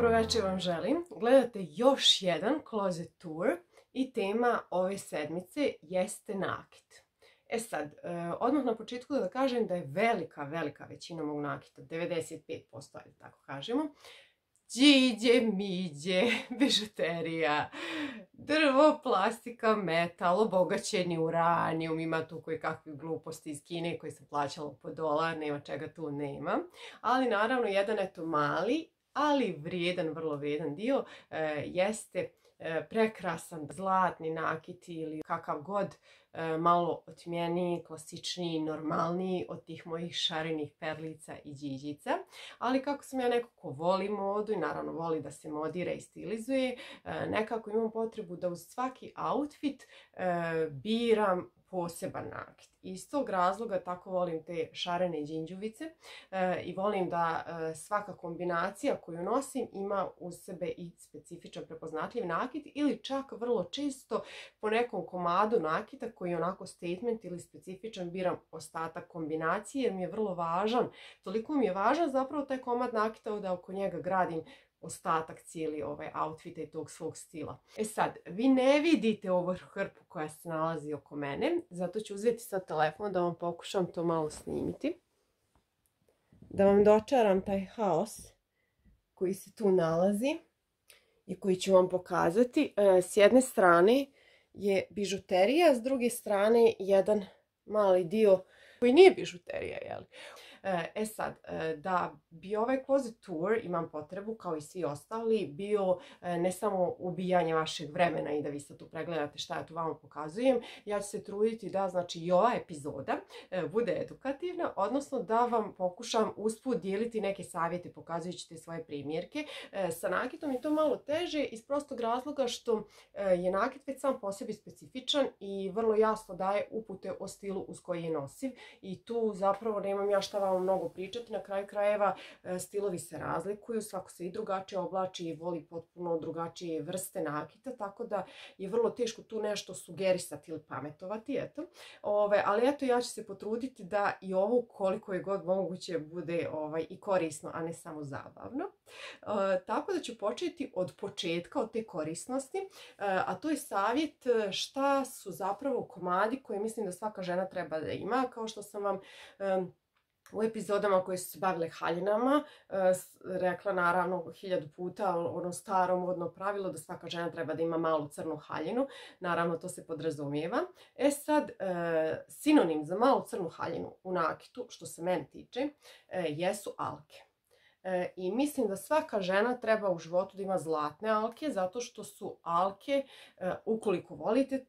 Dobro večer vam želim. Gledate još jedan closet tour i tema ove sedmice jeste nakit. E sad, odmah na početku da kažem da je velika većina mog nakita, 95%, ali tako kažemo, điđe, miđe, bižuterija, drvo, plastika, metal, obogaćeni uranijum, ima tu koje kakve gluposti iz Kine koje sam plaćala po dolar, nema čega tu nema. Ali naravno jedan eto mali, ali vrijedan, vrlo vrijedan dio jeste prekrasan zlatni nakit ili kakav god malo otmjeniji, klasičniji, normalniji od tih mojih šarenih perlica i điđica. Ali kako sam ja neko ko voli modu i naravno voli da se modira i stilizuje, nekako imam potrebu da uz svaki outfit biram poseban nakit. Iz tog razloga tako volim te šarene đinđuvice i volim da svaka kombinacija koju nosim ima uz sebe i specifičan prepoznatljiv nakit ili čak vrlo često po nekom komadu nakita koji je onako statement ili specifičan biram ostatak kombinacije jer mi je vrlo važan. Toliko mi je važan zapravo taj komad nakita da oko njega gradim ostatak cijeli ovaj outfita i tog svog stila. E sad, vi ne vidite ovu hrpu koja se nalazi oko mene, zato ću uzeti sad telefon da vam pokušam to malo snimiti. Da vam dočaram taj haos koji se tu nalazi i koji ću vam pokazati. S jedne strane je bižuterija, s druge strane jedan mali dio koji nije bižuterija, jel? E sad, da bi ovaj closet tour, imam potrebu, kao i svi ostali, bio ne samo ubijanje vašeg vremena i da vi sad tu pregledate šta ja tu vama pokazujem, ja ću se truditi da, znači, i ova epizoda bude edukativna, odnosno da vam pokušam usput dijeliti neke savjete pokazujući te svoje primjerke. Sa nakitom je to malo teže iz prostog razloga što je nakit već sam po sebi specifičan i vrlo jasno daje upute o stilu uz koji je nosiv i tu zapravo nemam ja šta vam mnogo pričati. Na kraju krajeva stilovi se razlikuju, svako se i drugačije oblači i voli potpuno drugačije vrste nakita, tako da je vrlo teško tu nešto sugerisati ili pametovati, eto. Ali eto, ja ću se potruditi da i ovo koliko je god moguće bude i korisno, a ne samo zabavno. Tako da ću početi od početka, od te korisnosti, a to je savjet šta su zapravo komadi koje mislim da svaka žena treba da ima, kao što sam vam u epizodama koje su se bavile haljinama rekla naravno 1000 puta ono staro modno pravilo da svaka žena treba da ima malu crnu haljinu. Naravno, to se podrazumijeva. E sad, sinonim za malu crnu haljinu u nakitu, što se meni tiče, jesu alke. I mislim da svaka žena treba u životu da ima zlatne alke, zato što su alke, ukoliko volite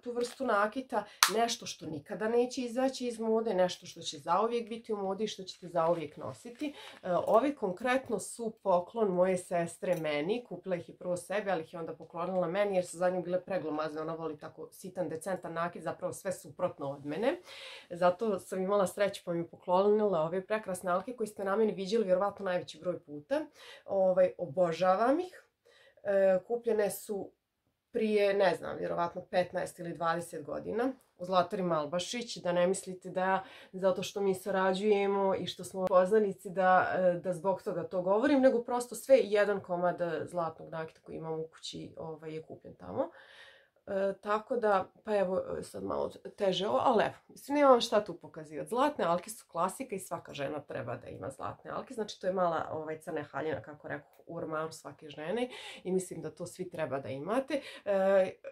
tu vrstu nakita, nešto što nikada neće izaći iz mode, nešto što će zauvijek biti u modi i što ćete zauvijek nositi. Ovi konkretno su poklon moje sestre meni, kupila ih je prvo sebe, ali ih je onda poklonila meni jer su za nju bile preglomazne, ona voli tako sitan, decentan nakit, zapravo sve suprotno od mene. Zato sam imala sreću pa mi je poklonila ove prekrasne alke koje ste na meni vidjeli vjerovatno najveći broj puta. Obožavam ih. Kupljene su prije, ne znam, vjerovatno 15 ili 20 godina u Zlatari Malbašić, da ne mislite da zato što mi sarađujemo i što smo poznanici da zbog toga to govorim, nego prosto sve jedan komad zlatnog nakita koji imam u kući je kupljen tamo. Tako da, pa evo sad malo teže ovo, ali evo, mislim, nemam šta tu pokazivati. Zlatne alke su klasika i svaka žena treba da ima zlatne alke, znači to je mala crna haljina, kako rekoh, u ormaru svake žene i mislim da to svi treba da imate.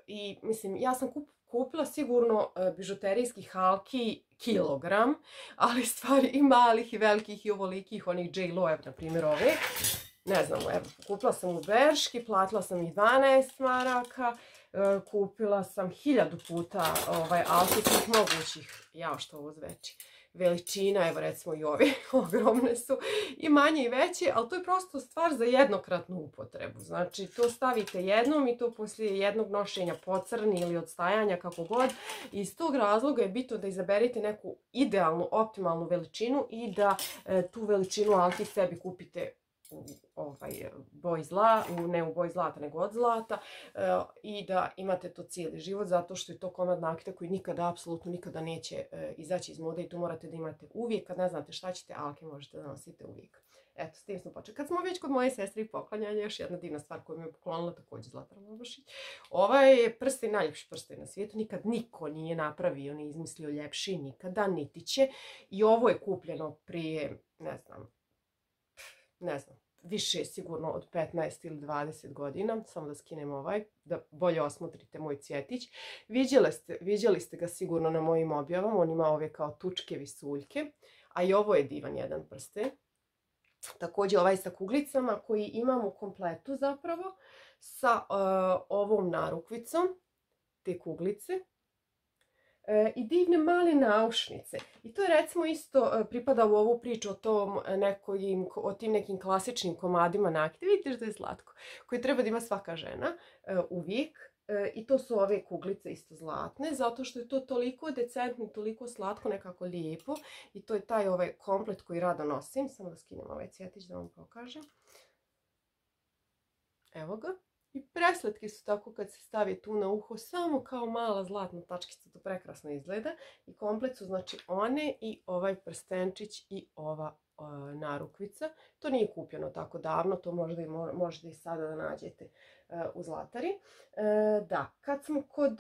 I mislim, ja sam kupila sigurno bižuterijskih alki kilogram, ali stvari i malih i velikih i ovolikih, onih J. Loeb, na primjer ove, ne znam, evo, kupila sam u Berški, platila sam ih 12 maraka, kupila sam 1000 puta alkitnih mogućih, jao što ovo zveči, veličina, evo recimo i ove, ogromne su, i manje i veće, ali to je prosto stvar za jednokratnu upotrebu. Znači, to stavite jednom i to poslije jednog nošenja pocrni ili odstajanja, kako god. Iz tog razloga je bitno da izaberite neku idealnu, optimalnu veličinu i da tu veličinu alki sebi kupite boj zlata, ne u boj zlata, nego od zlata, i da imate to cijeli život, zato što je to komad nakita koji nikada, apsolutno nikada neće izaći iz mode i tu morate da imate uvijek. Kad ne znate šta ćete, alke možete da nosite uvijek. Eto, s tim smo počeli. Kad smo već kod moje sestre i poklanjanja, još jedna divna stvar koju mi je poklonila također Zlatar Lobašić. Ovaj je prsten, najljepši prsten na svijetu. Nikad niko nije napravio, ni izmislio ljepši, nikada, niti će. I ovo je kupljeno prije, ne znam, više sigurno od 15 ili 20 godina. Samo da skinem ovaj, da bolje osmotrite moj cvjetić. Viđali ste ga sigurno na mojim objavama. On ima ove kao tučke visuljke. A i ovo je divan jedan prsten. Također ovaj sa kuglicama koji imam u kompletu zapravo sa ovom narukvicom, te kuglice i divne male naušnice. I to je recimo isto pripada u ovu priču o tim nekim klasičnim komadima nakita. Vidite što je slatko, koje treba da ima svaka žena uvijek. I to su ove kuglice isto zlatne, zato što je to toliko decentno, toliko slatko, nekako lijepo. I to je taj komplet koji rado nosim. Samo da skinem ovaj cvjetić da vam pokažem. Evo ga. I presletke su tako kad se stavi tu na uho, samo kao mala zlatna tačkica, to prekrasno izgleda. I komplet su znači one i ovaj prstenčić i ova narukvica. To nije kupljeno tako davno, to možda i sada da nađete u Zlatari. Da, kad sam kod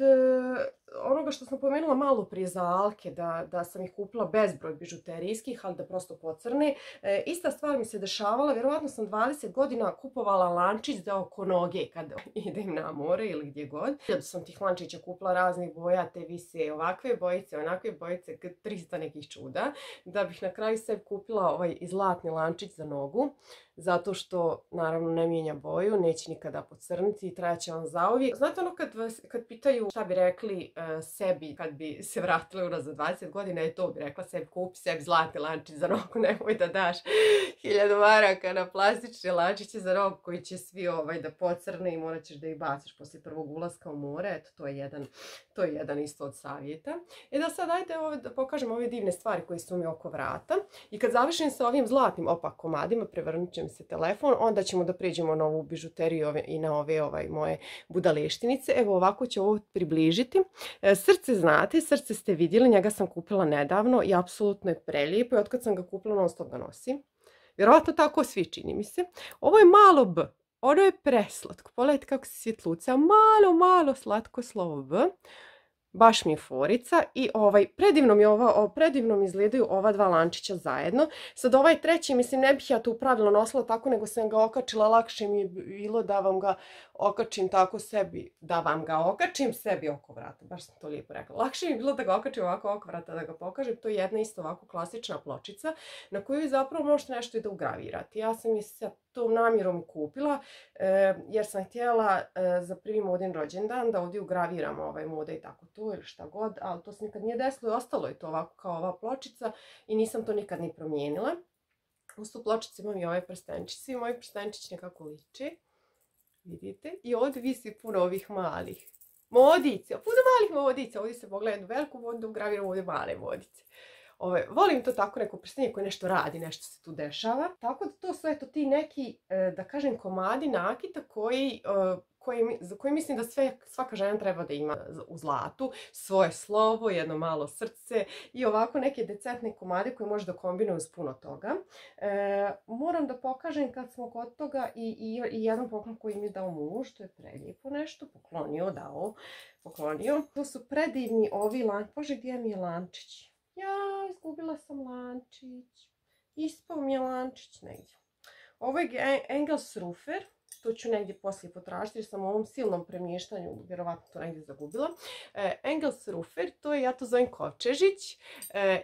onoga što sam pomenula malo prije za alke, da sam ih kupila bezbroj bižuterijskih, ali da prosto pocrne, ista stvar mi se dešavala, vjerovatno sam 20 godina kupovala lančić za oko noge kada idem na more ili gdje god. Hiljadu sam tih lančića kupila raznih boja, te vise ovakve bojice, onakve bojice, 300 nekih čuda, da bih na kraju sebi kupila ovaj zlatni lančić za nogu, zato što naravno ne mijenja boju, neće nikada pocrniti i trajaće vam zauvijek. Znate ono kad pitaju šta bi rekli sebi kad bi se vratila unazad 20 godina, je to bi rekla sebi, kupi sebi zlatni lančić za nogu, nemoj da daš 1000 maraka na plastične lančiće za nogu koji će svi da pocrne i morat ćeš da ih baciš poslije prvog ulaska u more. Eto, to je jedan isto od savjeta. I da sad dajte da pokažem ove divne stvari koje su mi oko vrata. I kad završim sa ovim zlatnim opak komadima, prevrnut ću se telefon, onda ćemo da pređemo na ovu bižuteriju i na ove moje budaleštinice. Evo ovako ću ovo približiti. Srce znate, srce ste vidjeli, njega sam kupila nedavno i apsolutno je prelijepo i otkad sam ga kupila non stop ga nosim. Vjerovatno tako svi, čini mi se. Ovo je malo B, ono je preslatko, pogledajte kako se svjetluca, malo slatko slovo B. Baš mi je forica i predivno mi izgledaju ova dva lančića zajedno. Sad ovaj treći, mislim, ne bih ja to pravilno nosila tako, nego sam ga okačila, lakše mi je bilo da vam ga okačim tako sebi, oko vrata, baš sam to lijepo rekla. Lakše mi je bilo da ga okačim ovako oko vrata, da ga pokažem. To je jedna isto ovako klasična pločica na koju zapravo možete nešto i da ugravirate. Ja sam je sad tom namjerom kupila jer sam htjela za prvi modin rođendan da ovdje ugraviram moda i tako to ili šta god, ali to se nikad nije desilo i ostalo je to ovako kao ova pločica i nisam to nikad ni promijenila. Uz tu pločicu imam i ove prstenčice i moji prstenčići nekako liče, vidite, i ovdje visi puno ovih malih modica, puno malih modica, ovdje se pogledam jednu veliku vodu da ugraviram ovdje male modice. Volim to tako, neko prstenje koje nešto radi, nešto se tu dešava. Tako da to su eto ti neki, da kažem, komadi nakita koji mislim da svaka žena treba da ima u zlatu. Svoje slovo, jedno malo srce i ovako neke decentne komade koje može da kombinuju s puno toga. Moram da pokažem kad smo kod toga i jedan poklon koji mi je dao muž, što je prelijepo nešto, poklonio. To su predivni ovi lančići, bože gdje mi je lančić? Ja, izgubila sam lančić. Ispao mi je lančić negdje. Ovo je Engelsrufer. To ću negdje poslije potražiti jer sam u ovom silnom premještanju vjerovatno to negdje zagubila. Engelsrufer, to je, ja to zovem kovčežić.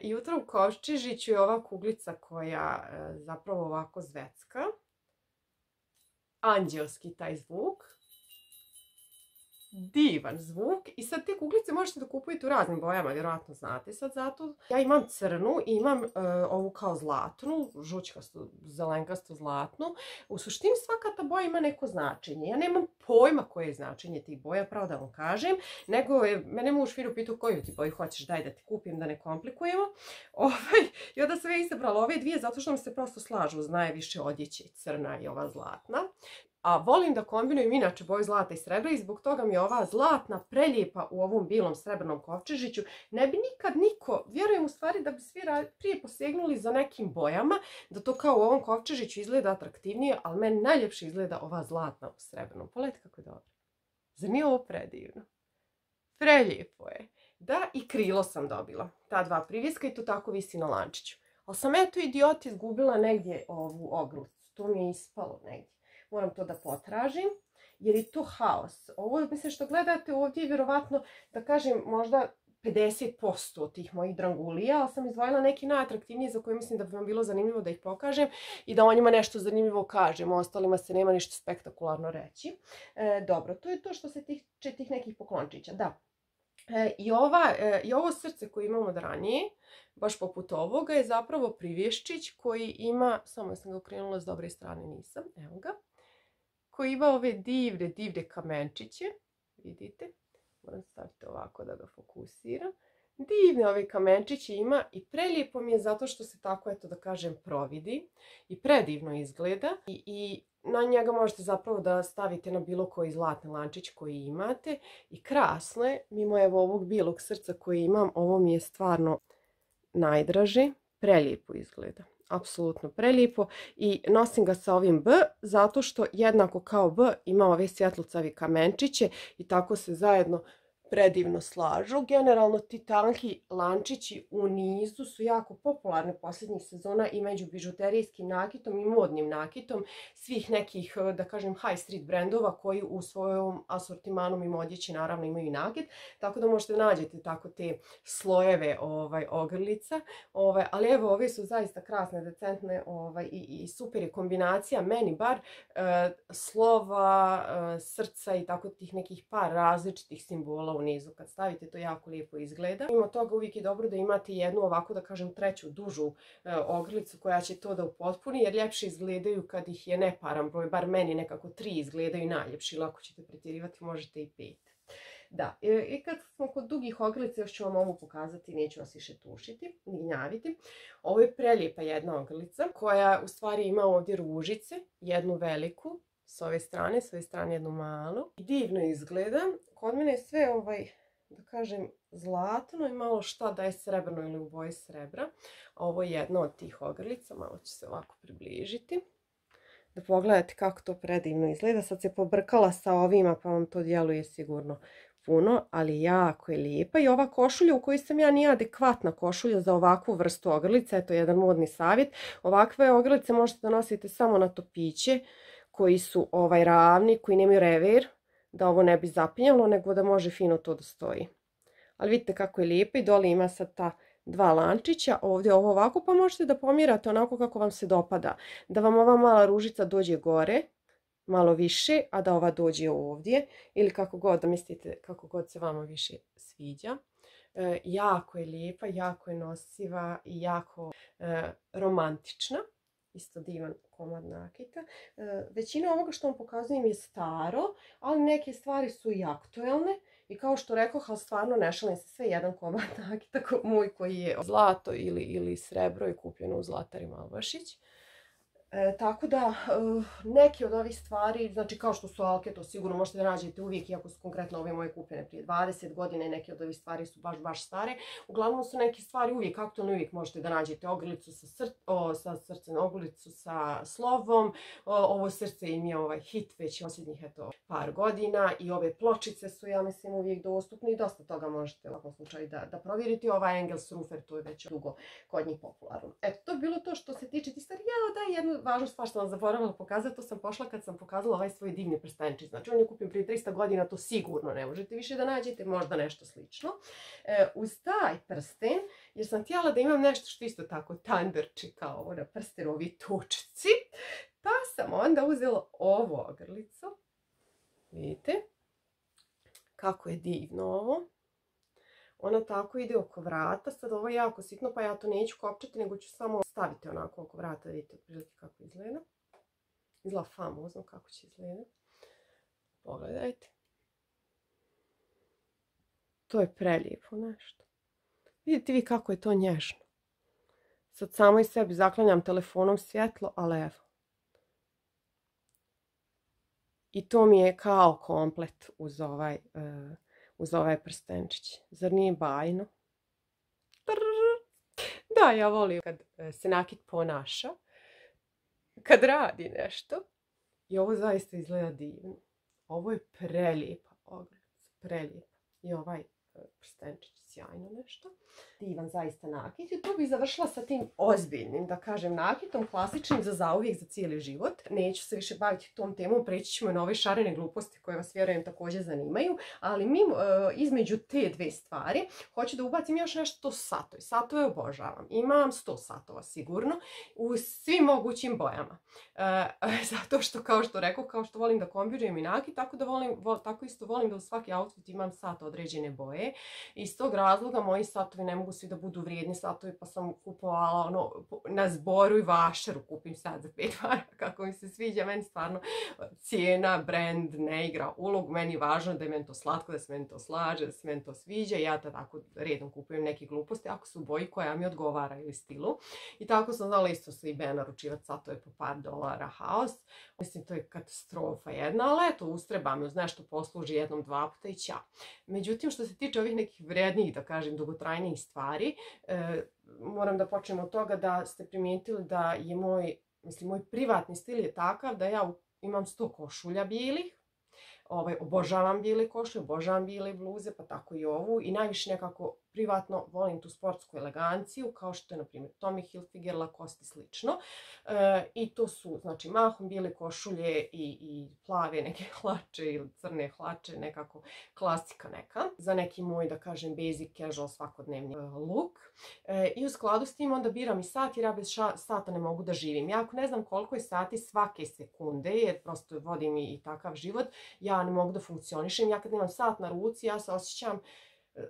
I u tom kovčežiću je ova kuglica koja zapravo ovako zvecka. Anđelski taj zvuk. divan zvuk i sad te kuglice možete da kupujete u raznim bojama, vjerojatno znate sad zato. Ja imam crnu i imam ovu kao zlatnu, žućkastu, zelenkastu zlatnu. U suštini svaka ta boja ima neko značenje. Ja nemam pojma koje je značenje tih boja, pravo da vam kažem, nego je mene muž fino pitao koju ti boju hoćeš, daj da ti kupim, da ne komplikujemo. I onda sam ja izabrala ove dvije zato što nam se prosto slažu uz najviše odjeće, crna i ova zlatna. A volim da kombinujem inače boju zlata i srebra i zbog toga mi je ova zlatna prelijepa u ovom bilom srebrnom kovčežiću. Ne bi nikad niko, vjerujem u stvari da bi svi prije posegnuli za nekim bojama, da to kao u ovom kovčežiću izgleda atraktivnije, ali meni najljepše izgleda ova zlatna u srebrnom. Pogledajte kako je dobro. Zar nije ovo predivno? Prelijepo je. Da, i krilo sam dobila. Ta dva privjeska i to tako visi na lančiću. Ali sam eto idiot izgubila negdje ovu obrucu. To mi je ispalo negdje. Moram to da potražim, jer je to haos. Ovo, mislim, što gledate ovdje je vjerovatno, da kažem, možda 50% od tih mojih drangulija, ali sam izdvojila neki najatraktivniji za koje mislim da bi vam bilo zanimljivo da ih pokažem i da o njima nešto zanimljivo kažem. Ostalima se nema ništa spektakularno reći. Dobro, to je to što se tiče tih nekih poklončića, da. I ovo srce koje imamo od ranije, baš poput ovoga, je zapravo privješčić koji ima, samo sam ga okrenula s dobre strane, nisam, evo ga, koji ima ove divne, divne kamenčiće, vidite, moram staviti ovako da ga fokusiram, divne ove kamenčiće ima i prelijepo mi je zato što se tako, eto da kažem, providi i predivno izgleda i na njega možete zapravo da stavite na bilo koji zlatni lančić koji imate i krasno je, mimo evo ovog bilog srca koji imam, ovo mi je stvarno najdraži, prelijepo izgleda. Apsolutno prelijepo i nosim ga sa ovim B zato što jednako kao B ima ove svjetlucavi kamenčiće i tako se zajedno predivno slažu. Generalno ti tanki lančići u nizu su jako popularne posljednjih sezona i među bižuterijskim nakitom i modnim nakitom svih nekih, da kažem, high street brendova koji u svojom asortimanom i odjeći naravno imaju nakit, tako da možete nađete tako te slojeve ogrlica, ali evo ove su zaista krasne, decentne i super je kombinacija, meni bar, slova, srca i tako tih nekih par različitih simbola nizu. Kad stavite to jako lijepo izgleda. Mimo toga uvijek je dobro da imate jednu ovako, da kažem, treću, dužu ogrlicu koja će to da upotpuni jer ljepše izgledaju kad ih je neparan broj, bar meni nekako 3 izgledaju najljepši, lako ćete pretjerivati, možete i 5. Da, i kad smo kod dugih ogrlica, još ću vam ovu pokazati, neću vas više tušiti, ni gnjaviti. Ovo je prelijepa jedna ogrlica koja u stvari ima ovdje ružice, jednu veliku, s ove strane jednu malu. Divno izgleda. Kod mene je sve, da kažem, zlatno i malo šta da je srebrno ili u boji srebra. Ovo je jedna od tih ogrlica, malo ću se ovako približiti. Da pogledate kako to predivno izgleda. Sad se pobrkala sa ovima pa vam to djeluje sigurno puno, ali jako je lijepa. I ova košulja u kojoj sam ja nije adekvatna košulja za ovakvu vrstu ogrlica. Eto jedan modni savjet. Ovakve ogrlice možete da nosite samo na topiće koji su ravni, koji nemaju rever, da ovo ne bi zapinjalo, nego da može fino to da stoji. Ali vidite kako je lijepo i dole ima sad ta dva lančića, ovdje ovo ovako, pa možete da pomirate onako kako vam se dopada. Da vam ova mala ružica dođe gore, malo više, a da ova dođe ovdje, ili kako god, da mislite kako god se vama više sviđa. Jako je lijepa, jako je nosiva i jako romantična. Isto divan komad nakita. Većina ovoga što vam pokazujem je staro, ali neke stvari su i aktuelne. I kao što rekoh, ali stvarno ne šalim se, sve jedan komad nakita moj koji je zlato ili srebro i kupljeno u Zlatari Malbašić. Tako da neke od ovih stvari, znači kao što su alke, to sigurno možete da nađete uvijek, iako su konkretno ove moje kupljene prije 20 godine, neke od ovih stvari su baš stare. Uglavnom su neke stvari uvijek aktualne, uvijek možete da nađete ogrlicu sa srcem, ogrlicu sa slovom, ovo srce im je hit već posljednjih par godina i ove pločice su, ja mislim, uvijek dostupne i dosta toga možete u ovom slučaju da provjeriti. Ova Engelsrufer, to je već dugo kod njih popularno. Eto, to je bilo to što se tiče tih stvari. Važna stvar što vam zaboravila pokazati, to sam pošla kad sam pokazala ovaj svoj divni prstenčić. Znači on je kupio prije 300 godina, to sigurno ne možete više da nađete, možda nešto slično. Uz taj prsten, jer sam htjela da imam nešto što isto tako tandrči kao ovo na prstenovi točici, pa sam onda uzela ovu ogrlicu. Vidite? Kako je divno ovo. Ona tako ide oko vrata. Sad ovo je jako sitno, pa ja to neću kopčati, nego ću samo staviti onako oko vrata. Vidite otprilike kako izgleda. Izgleda famozno kako će izgledati. Pogledajte. To je prelijepo nešto. Vidite vi kako je to nježno. Sad samo i sebi zaklanjam telefonom svjetlo, ali evo. I to mi je kao komplet uz ovaj prstenčić. Zar nije bajno? Da, ja volim kad se Nakit ponaša, kad radi nešto. I ovo zaista izgleda divno. Ovo je prelijepa ogrlica, prelijepa. I ovaj prstenčić, sjajno nešto. Divan zaista nakit. I tu bih završila sa tim ozbiljnim, da kažem, nakitom, klasičnim za zauvijek, za cijeli život. Neću se više baviti tom temom, preći ćemo na ove šarene gluposti koje vas vjerujem također zanimaju, ali između te dve stvari hoću da ubacim još nešto satoj. Satove obožavam. Imam 100 satova sigurno u svim mogućim bojama. Zato što, kao što rekoh, kao što volim da kombinujem i nakit, tako isto volim da u svaki outfit imam sat određene boje. Iz tog razloga moji satovi ne mogu svi da budu vrijedni satovi, pa sam kupovala ono, na zboru i vašaru kupim sad za 5 maraka, kako mi se sviđa. Meni stvarno cijena, brand ne igra ulogu, meni je važno da je meni to slatko, da se meni to slaže, da se meni to sviđa i ja tako redom kupujem neke gluposti ako su boji koja mi odgovara ili stilu. I tako sam znala isto se i Bea naručivati satove po $par haos. Mislim, to je katastrofa jedna, ali eto, ustrebam, uz nešto posluži jednom, dva puta i ćao. Međutim, što se tiče ovih nekih vrednijih, da kažem, dugotrajnijih stvari, moram da počnem od toga da ste primijetili da je moj privatni stil je takav da ja imam 100 košulja bijelih. Obožavam bijele košulje, obožavam bijele bluze, pa tako i ovu. I najviše nekako privatno volim tu sportsku eleganciju, kao što je, na primjer, Tommy Hilfiger, Lacoste i slično. I to su, znači, mahom bijele košulje i plave neke hlače ili crne hlače, nekako klasika neka. Za neki moj, da kažem, basic casual svakodnevni look. I u skladu s tim onda biram i sat, jer ja bez sata ne mogu da živim. Ja ako ne znam koliko je sati svake sekunde, jer prosto vodim i takav život, ja ne mogu da funkcionišem. Ja kad nemam sat na ruci, ja se osjećam,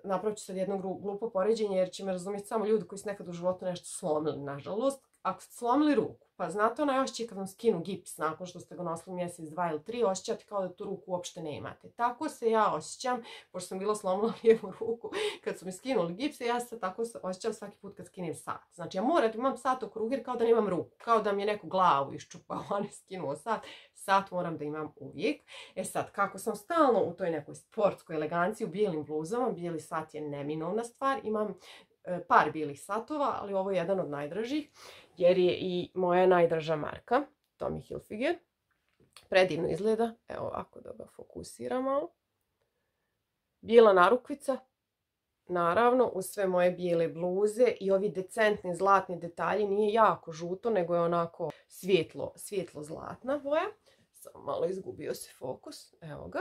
napravit ću sad jedno glupo poređenje jer će me razumjeti samo ljudi koji su nekad u životu nešto slomili, nažalost. Ako ste slomili ruku, pa znate ona još će kad vam skinu gips nakon što ste ga nosili mjesec, 2 ili 3, osjećate kao da tu ruku uopšte ne imate. Tako se ja osjećam, pošto sam bila slomila lijevu ruku kad su mi skinuli gips, ja se tako osjećam svaki put kad skinem sat. Znači ja moram da imam sat oko ruke jer kao da nemam ruku, kao da mi je neko glavu iščupao, a ne skinuo sat. Sat moram da imam uvijek. E sad, kako sam stalno u toj nekoj sportskoj eleganciji, u bijelim bluzama, bijeli sat je neminovna stvar, imam par bijelih satova, ali ovo je jedan od najdražih, jer je i moja najdraža marka, Tommy Hilfiger. Predivno izgleda, evo ovako da ga fokusiram malo. Bijela narukvica, naravno, uz sve moje bijele bluze i ovi decentni zlatni detalji, nije jako žuto, nego je onako svijetlo zlatna boja. Samo malo izgubio se fokus, evo ga.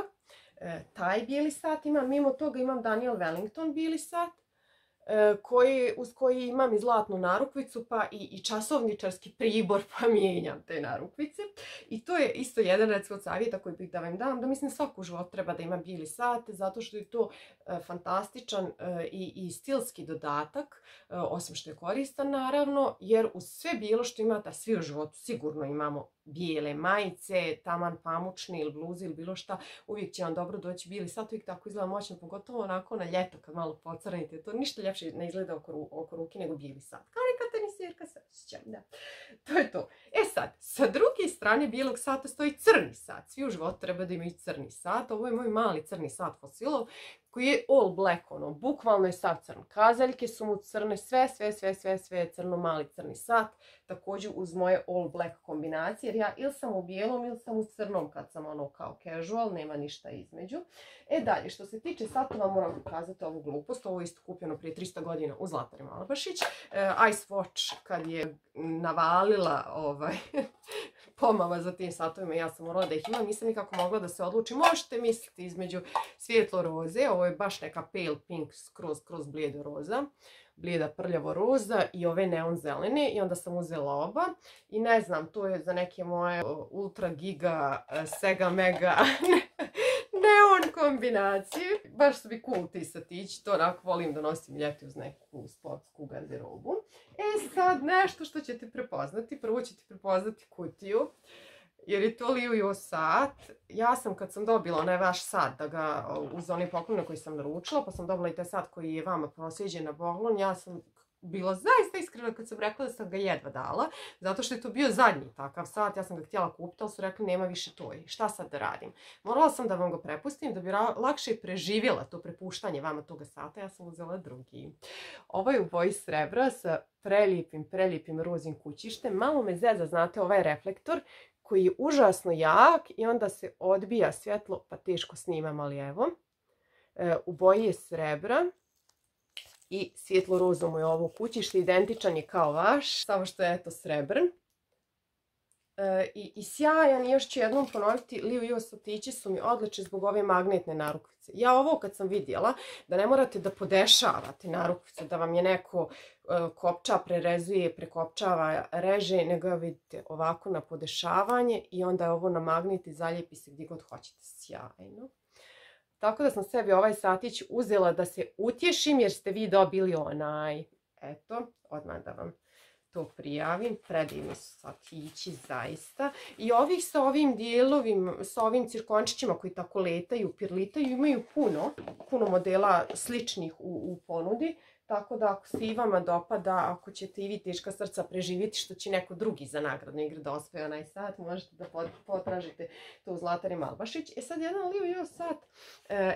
Taj bijeli sat imam, mimo toga imam Daniel Wellington bijeli sat, uz koji imam i zlatnu narukvicu, pa i časovničarski pribor, pa mijenjam te narukvice. I to je isto jedan, recimo, savjeta koji bih da vam dam, da mislim svaku život treba da ima bijeli sat, zato što je to fantastičan i stilski dodatak, osim što je koristan, naravno, jer uz sve bilo što imate, a svi u životu sigurno imamo bijele majice, taman pamučni ili bluzi ili bilo šta, uvijek će vam dobro doći bijeli sat, uvijek tako izgleda moćno, pogotovo onako na ljeto kad malo pocrnite, to ništa ljepše ne izgleda oko ruke nego bijeli sat. Kao neka tenisirka se osjećam, da. To je to. E sad, sa druge strane bijelog sata stoji crni sat. Svi u životu treba da imaju crni sat. Ovo je moj mali crni sat Fosilov, koji je all black, ono, bukvalno je sav crn. Kazaljke su mu crne, sve je crno, mali crni sat. Također uz moje all black kombinacije, jer ja ili sam u bijelom ili sam u crnom kad sam ono kao casual, nema ništa između. E dalje, što se tiče satova, moram pokazati ovu glupost, ovo je isto kupljeno prije 300 godina u Zlatari Malabašić. Ice Watch kad je navalila pomama za tim satovima, ja sam morala da ih imam, nisam nikako mogla da se odlučim. Možete misliti između svijetlo roze, ovo je baš neka pale pink, skroz blijedo roza, blijeda prljavo roza i ove neon zelene, i onda sam uzela oba i ne znam, to je za neke moje ultra giga sega mega neon fun kombinaciju. Baš su mi cool ti satići, to onako volim da nosim ljeti uz neku sportsku garderobu. E sad nešto što ćete prepoznati, prvo ćete prepoznati kutiju. Jer je to Liujiu sat. Ja sam kad sam dobila onaj vaš sat da ga uz onaj poklon koji sam naručila, pa sam dobila i taj sat koji je vama proslijeđen na poklon, ja sam bila zaista iskrena kad sam rekla da sam ga jedva dala, zato što je to bio zadnji takav sat, ja sam ga htjela kupiti, ali su rekli nema više to i šta sad da radim. Morala sam da vam ga prepustim da bi lakše preživjela to prepuštanje vama toga sata, ja sam uzela drugi. Ovo je u boji srebra sa prelijepim rozim kućištem, malo me zeza, znate, ovaj reflektor koji je užasno jak i onda se odbija svjetlo, pa teško snimam, ali evo. U boji je srebra i svjetlo rozo mu je ovo kućište, identičan je kao vaš, samo što je eto srebrn. I sjajan, još ću jednom ponoviti, Liujiu satići su mi odlični zbog ove magnetne narukvice. Ja ovo kad sam vidjela, da ne morate da podešavate narukvicu, da vam je neko kopča, prerezuje, prekopčava, reže, nego ga vidite ovako na podešavanje i onda je ovo na magnet i zalijepi se gdje god hoćete, sjajno. Tako da sam sebi ovaj satić uzela da se utješim jer ste vi dobili onaj. Eto, odmah da vam to prijavim, predivni su satići zaista. I ovih sa ovim dijelovim, sa ovim cirkončićima koji tako letaju, pirlitaju, imaju puno modela sličnih u ponudi. Tako da ako se i vama dopada, ako ćete i vi teška srca preživjeti što će neko drugi za nagradnu igru da osvoji onaj sat, možete da potražite to u Zlatari Malbašić. E sad jedan Liujiu sat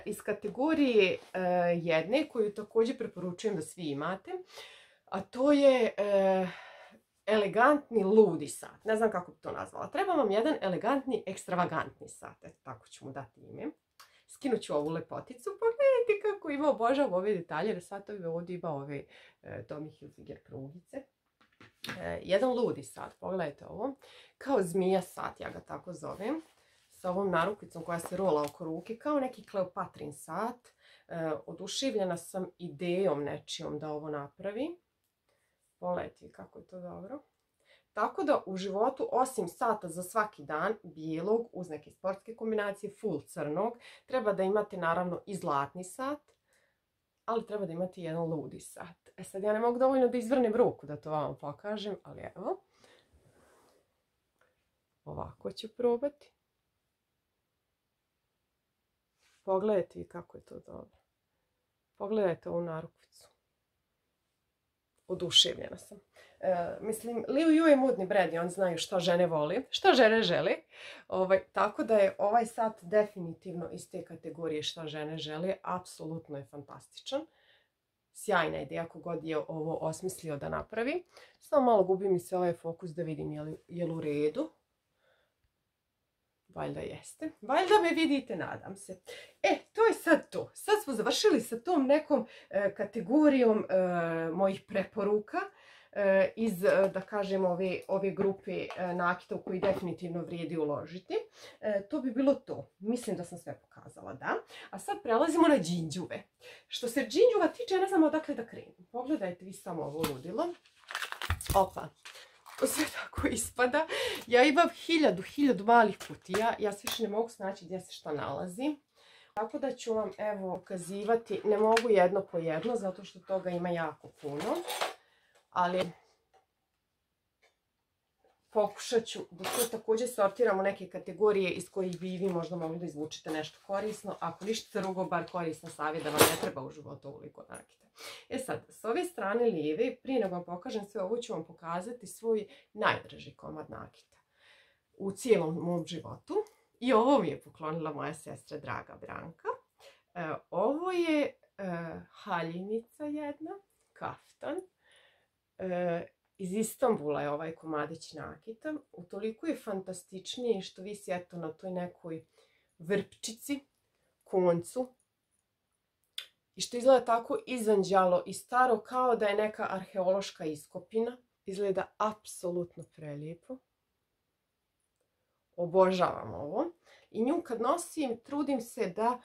iz kategorije jedne koju također preporučujem da svi imate. A to je elegantni ludi sat. Ne znam kako bi to nazvala. Treba vam jedan elegantni, ekstravagantni sat. Eto, tako ću mu dati ime. Skinut ću ovu lepoticu. Pogledajte kako ima, obožavam ove detalje. Jer satovi ovdje ima ove Tommy Hilfiger prugice. Jedan ludi sat. Pogledajte ovo. Kao zmija sat, ja ga tako zovem. Sa ovom narukvicom koja se rola oko ruke. Kao neki Kleopatrin sat. Oduševljena sam idejom nečijom da ovo napravi. Poleti kako je to dobro. Tako da u životu osim sata za svaki dan, bijelog uz neke sportske kombinacije, full crnog, treba da imate naravno i zlatni sat, ali treba da imate i jedan ludi sat. E sad ja ne mogu dovoljno da izvrnem ruku da to vam pokažem, ali evo. Ovako ću probati. Pogledajte kako je to dobro. Pogledajte ovu narukvicu. Oduševljena sam. Mislim, Liujiu je modni brand i on znaju šta žene voli, šta žene želi. Tako da je ovaj sat definitivno iz te kategorije šta žene želi. Apsolutno je fantastičan. Sjajna ideja kogod je ovo osmislio da napravi. Samo malo gubi mi se ovaj fokus da vidim je li u redu. Valjda jeste. Valjda me vidite, nadam se. E, to je sad to. Sad smo završili sa tom nekom kategorijom mojih preporuka iz, da kažem, ove grupe nakita u koji definitivno vrijedi uložiti. To bi bilo to. Mislim da sam sve pokazala, da. A sad prelazimo na đinđuve. Što se đinđuva tiče, ne znam odakle da krenem. Pogledajte vi samo ovo ludilo. Opa. To sve tako ispada. Ja imam hiljadu malih kutija. Ja se više ne mogu snaći gdje se šta nalazi. Tako da ću vam evo ukazivati. Ne mogu jedno po jedno zato što toga ima jako puno. Ali pokušat ću da to također sortiramo neke kategorije iz kojih bi vi možda mogli da izvučete nešto korisno. Ako ništa drugo, bar korisno savjet da vam ne treba u životu ovoliko nakita. E sad, s ove strane lijeve, prije nego vam pokažem sve ovo, ću vam pokazati svoj najdraži komad nakita u cijelom mom životu. I ovo mi je poklonila moja sestra draga Branka. Ovo je haljinica jedna, kaftan. Iz Istanbula je ovaj komadić nakita. Utoliko je fantastičnije što vi si eto na toj nekoj vrpčici, koncu. I što izgleda tako izvanđalo i staro kao da je neka arheološka iskopina. Izgleda apsolutno prelijepo. Obožavam ovo. I nju kad nosim, trudim se da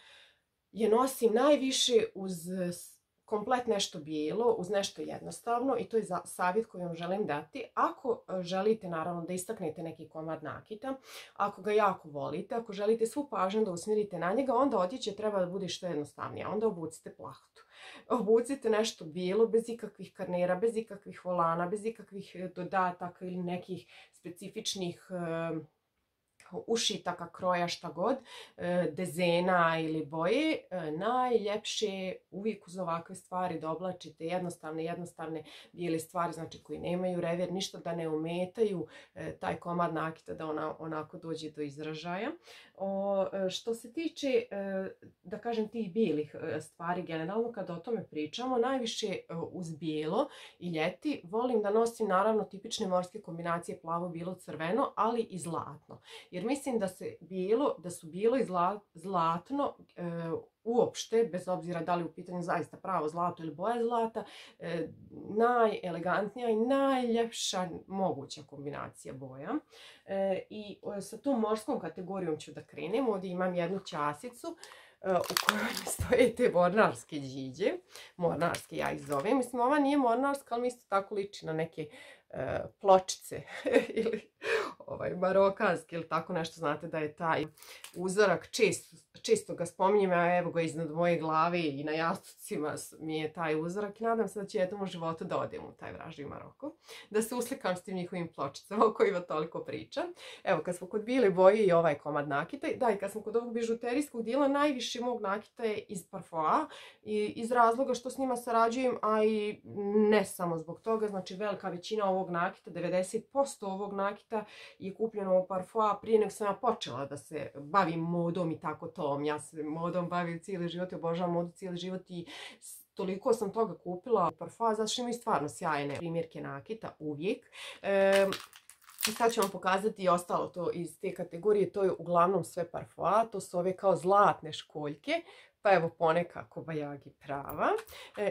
je nosim najviše uz komplet nešto bijelo uz nešto jednostavno i to je savjet koji vam želim dati. Ako želite naravno da istaknete neki komad nakita, ako ga jako volite, ako želite svu pažnju da usmjerite na njega, onda odjeća treba da bude što jednostavnija. Onda obucite plahtu. Obucite nešto bijelo bez ikakvih karnera, bez ikakvih volana, bez ikakvih dodataka ili nekih specifičnih ušitaka, kroja, šta god, dezena ili boje. Najljepše je uvijek uz ovakve stvari da oblačite jednostavne bijele stvari, znači koji nemaju rever, ništa da ne ometaju taj komad nakita da ona onako dođe do izražaja. Što se tiče, da kažem, tih bijelih stvari, generalno kada o tome pričamo, najviše uz bijelo i ljeti volim da nosim naravno tipične morske kombinacije plavo, bijelo, crveno, ali i zlatno. Jer mislim da su bijelo i zlatno uopšte, bez obzira da li u pitanju zaista pravo zlato ili boja zlata, najelegantnija i najljepša moguća kombinacija boja. I sa tom morskom kategorijom ću da krenem. Ovdje imam jednu ćasicu u kojoj stoje te mornarske điđe. Mornarske ja ih zovem. Mislim, ova nije mornarska, ali mi isto tako liči na neke pločice ili marokanski ili tako nešto. Znate da je taj uzorak, često ga spominjem, a evo ga iznad moje glave i na jastucima mi je taj uzorak i nadam se da će jednom u životu da odem u taj vražji Maroko, da se uslikam s tim njihovim pločicama o kojima toliko pričam. Evo, kad smo kod bijele boje i ovaj komad nakita, da, i kad smo kod ovog bižuterijskog dijela, najviše mog nakita je iz Parfois, iz razloga što s njima sarađujem, a i ne samo zbog toga. Znači, velika većina ovog nakita, 90% ovog nakita je kupljeno u Parfois prije nego sam ja počela da se bavim modom i tako tom. Ja se modom bavim cijeli život i obožavam modu cijeli život i toliko sam toga kupila u Parfois, zato što imaju stvarno sjajne primjerke nakita uvijek. Sad ću vam pokazati i ostalo to iz te kategorije, to je uglavnom sve Parfois, to su ove kao zlatne školjke. Pa evo poneka kobajagi prava.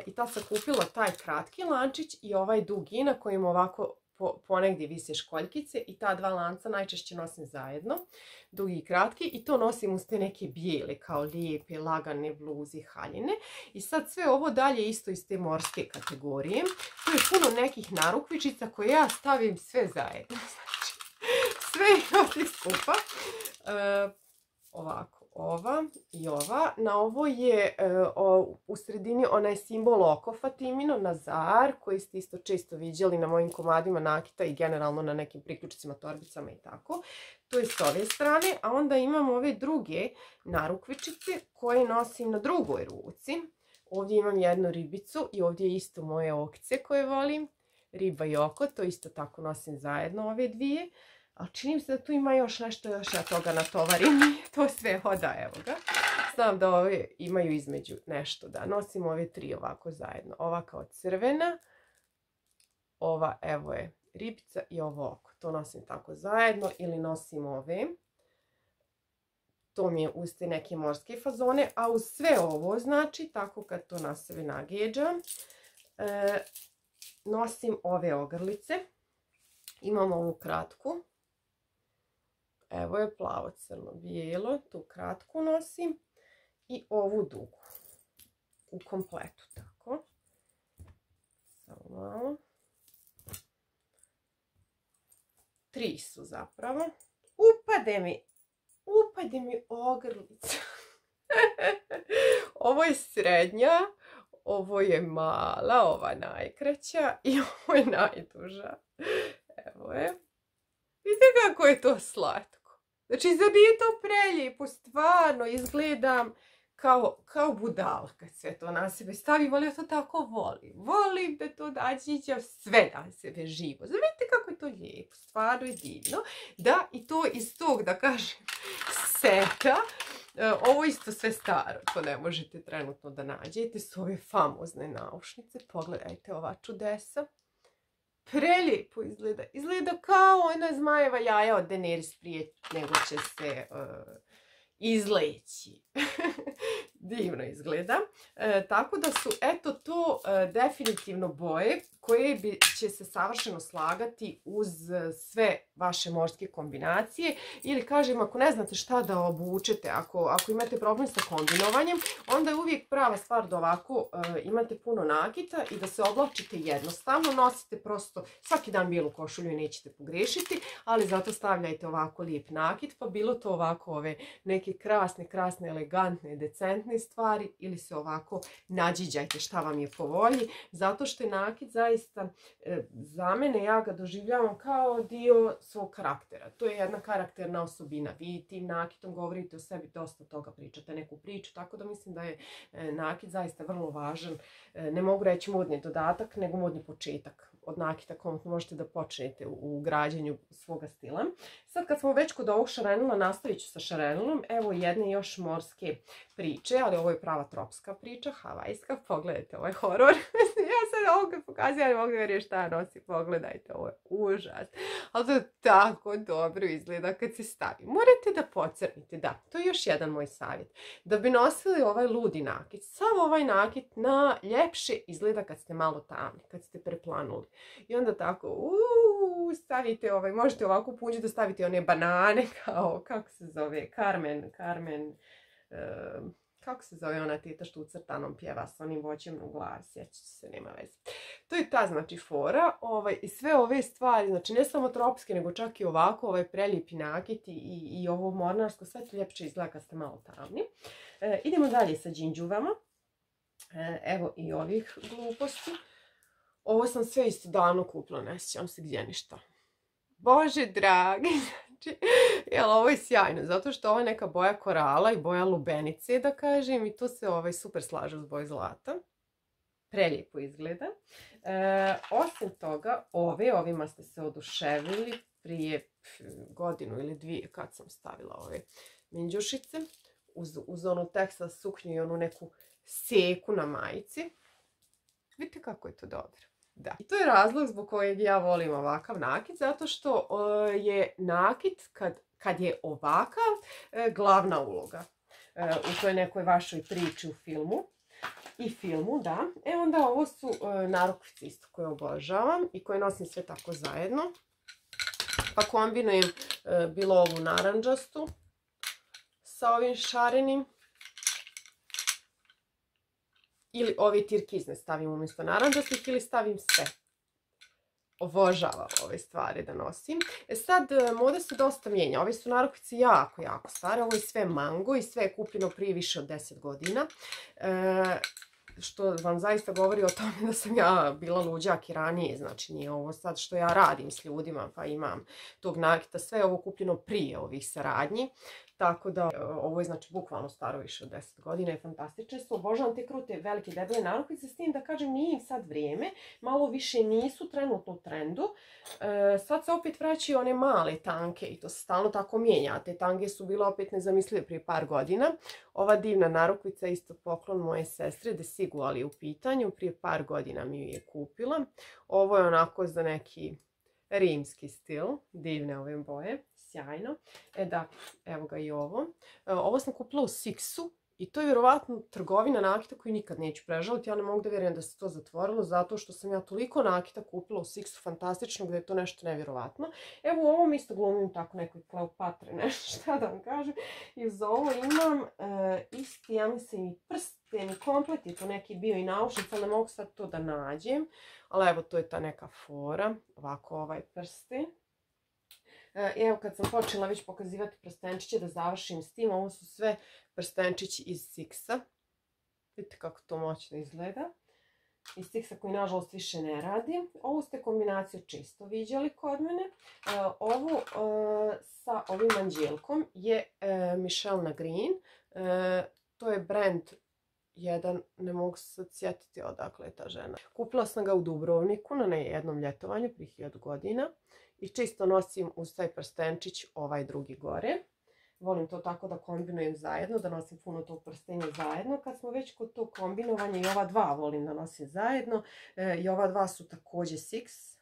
I tad sam kupila taj kratki lančić i ovaj dugi na kojem ovako ponegdje vise školjkice i ta dva lanca najčešće nosim zajedno, dugi i kratki, i to nosim uz te neke bijele, kao lijepe, lagane bluze, haljine. I sad sve ovo dalje isto iz te morske kategorije. To je puno nekih narukvičica koje ja stavim sve zajedno. Znači, sve ovdje skupa. Ovako. Ova i ova. Na ovo je u sredini onaj simbol oko Fatimino, Nazar, koji ste isto često vidjeli na mojim komadima nakita i generalno na nekim priključicima, torbicama i tako. To je s ove strane, a onda imam ove druge narukvičice koje nosim na drugoj ruci. Ovdje imam jednu ribicu i ovdje je isto moje okce koje volim. Riba i oko, to isto tako nosim zajedno ove dvije. Ali činim se da tu ima još nešto, još ja toga natovarim. To sve hoda, evo ga. Znam da ove imaju između nešto, da nosim ove tri ovako zajedno. Ova kao crvena, ova evo je ribica i ovo oko. To nosim tako zajedno ili nosim ove. To mi je uz te neke morske fazone, a uz sve ovo, znači, tako kad to na sebe nageđam, nosim ove ogrlice. Imam ovu kratku, evo je plavo, crno, bijelo, tu kratku nosim i ovu dugu u kompletu, tako, samo malo, tri su zapravo, upade mi ogrlica, ovo je srednja, ovo je mala, ova najkraća i ovo je najduža. Evo je. Vidite kako je to slatko. Znači, zar nije to prelijepo? Stvarno, izgledam kao budala kad sve to na sebe stavim, ali ja to tako volim. Volim da to nađićam sve na sebe živo. Znači, vidite kako je to lijepo. Stvarno je divno. Da, i to iz tog, da kažem, seta. Ovo isto sve staro, to ne možete trenutno da nađete. Su ove famozne naušnice. Pogledajte ova čudesa. Prelijepo izgleda. Izgleda kao ona zmajeva jaja od Daenerys prije nego će se izleći. divno izgleda. Tako da su, eto, to definitivno boje koje će se savršeno slagati uz sve vaše morske kombinacije. Ili, kažem, ako ne znate šta da obučete, ako imate problem sa kombinovanjem, onda je uvijek prava stvar da ovako imate puno nakita i da se oblačite jednostavno. Nosite prosto svaki dan bijelu košulju i nećete pogrešiti, ali zato stavljajte ovako lijep nakit, pa bilo to ovako ove neke krasne, elegantne, decentne stvari, ili se ovako nađiđajte šta vam je po volji, zato što je nakit zaista, za mene, ja ga doživljavam kao dio svog karaktera. To je jedna karakterna osobina. Vi tim nakitom govorite o sebi, dosta toga pričate, neku priču, tako da mislim da je nakit zaista vrlo važan, ne mogu reći modni dodatak, nego modni početak. Od nakita komotno možete da počnete u građenju svoga stila. Sad kad smo već kod ovog šarenila, nastavit ću sa šarenilom. Evo jedne još morske priče, ali ovo je prava tropska priča, havajska. Pogledajte, ovo je horor. Ja sad ovo kad pokazujem, mogu da vjerujem šta ja nosim. Pogledajte, ovo je užas. Ali to tako dobro izgleda kad se stavi. Morate da pocrnite, da, to je još jedan moj savjet. Da bi nosili ovaj ludi nakit, sav ovaj nakit na ljepše izgleda kad ste malo tamni, kad ste preplanuli. I onda tako, stavite, možete ovako puđu da stavite one banane, kao, kako se zove, Carmen, kako se zove ona teta što u Crtanom pjeva s onim voćem u glavi, sjeću se, nema veze. To je ta, znači, fora, i sve ove stvari, znači, ne samo tropske, nego čak i ovako, prelijepi nakit i ovo mornarsko, sve to ljepše izgleda kad ste malo tamni. Idemo dalje sa đinđuvama, evo i ovih gluposti. Ovo sam sve isto davno kupila, ne sjećam se gdje ništa. Bože dragi, znači, jel, ovo je sjajno, zato što ovo je neka boja korala i boja lubenice, da kažem, i to se super slaže uz boju zlata. Prelijepo izgleda. Osim toga, ovima ste se oduševili prije godinu ili dvije, kad sam stavila ove minđušice, uz onu Texas suknju i onu neku seku na majici. Vidite kako je to dobro. I to je razlog zbog kojeg ja volim ovakav nakit, zato što je nakit, kad je ovakav, glavna uloga u toj nekoj vašoj priči u filmu. I filmu, da. E onda ovo su narukvice isto koje obožavam i koje nosim sve tako zajedno. Pa kombinujem bilo ovu narandžastu sa ovim šarenim. Ili ove tirkizne stavim umjesto narandžastih, ili stavim sve. Obožavam ove stvari da nosim. Sad, mode se dosta mijenja. Ove su narukvice jako stare. Ovo je sve mango i sve je kupljeno prije više od 10 godina. Što vam zaista govori o tome da sam ja bila luđak i ranije. Znači, nije ovo sad što ja radim s ljudima, pa imam tog nakita. Sve je ovo kupljeno prije ovih saradnji. Tako da, ovo je, znači, bukvalno staro više od 10 godina, je fantastično. Obožavam te krute, velike, debele narukvice, s tim da kažem, nije im sad vrijeme, malo više nisu trenutno u trendu. Sad se opet vraćaju one male tanke i to se stalno tako mijenja. Te tanke su bile opet nezamislive prije par godina. Ova divna narukvica je isto poklon moje sestre, Desigu, ali je u pitanju. Prije par godina mi ju je kupila. Ovo je onako za neki rimski stil, divne ove boje. Sjajno. E da, evo ga i ovo. Ovo sam kupila u Sixu i to je vjerovatno trgovina nakita koju nikad neću prežaliti. Ja ne mogu da vjerujem da se to zatvorilo, zato što sam ja toliko nakita kupila u Sixu fantastično, gdje je to nešto nevjerovatno. Evo u ovom isto glumim tako nekoj Kleopatre, nešto šta da vam kažem. I uz ovo imam isti, ja mislim, i prsten i komplet, je to neki bio i naušnic, ali ne mogu sad to da nađem. Ali evo, to je ta neka fora. Ovako ovaj prsten. Evo, kad sam počela već pokazivati prstenčiće, da završim s tim, ovo su sve prstenčići iz Sixa. Vidite kako to moćno izgleda. Iz Sixa koji, nažalost, više ne radi. Ovu ste kombinaciju često viđali kod mene. Ovo sa ovim anđelkom je Michelle na Green. To je brand jedan, ne mogu se sjetiti odakle je ta žena. Kupila sam ga u Dubrovniku na jednom ljetovanju prije 1000 godina. I čisto nosim uz taj prstenčić ovaj drugi gore. Volim to tako da kombinujem zajedno, da nosim puno tog prstenja zajedno. Kad smo već kod tog kombinovanja, i ova dva volim da nosim zajedno. I ova dva su također Six.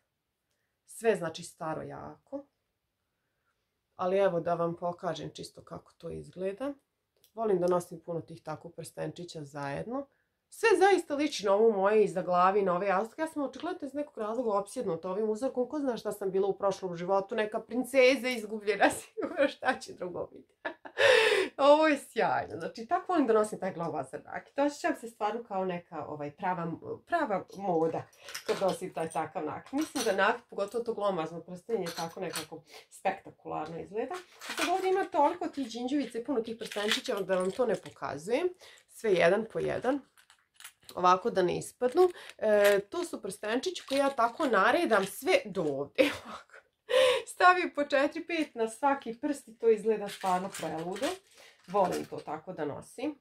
Sve, znači, staro jako. Ali evo da vam pokažem čisto kako to izgleda. Volim da nosim puno tih tako prstenčića zajedno. Sve zaista liči na ovu moje iza glavi, na ove jastuke. Ja sam očigledno iz nekog razloga opsjednuta ovim uzorkom. Ko zna šta sam bila u prošlom životu? Neka princeza izgubljena, sigurno, šta će drugo biti. Ovo je sjajno. Znači, tako volim da nosim taj globazan nakit. Osjećam se stvarno kao neka prava moda kad nosim taj takav nakit. Mislim da nakit, pogotovo to glomazno prstenje, tako nekako spektakularno izgleda. Sad ovdje ima toliko tih đinđovica i puno tih prstenčića, da vam to ne pokazujem. Sve jedan po jedan. Ovako da ne ispadnu. To su prstenčići koje ja tako naredam sve do ovdje. Stavim po 4-5 na svaki prst i to izgleda stvarno preludo. Volim to tako da nosim.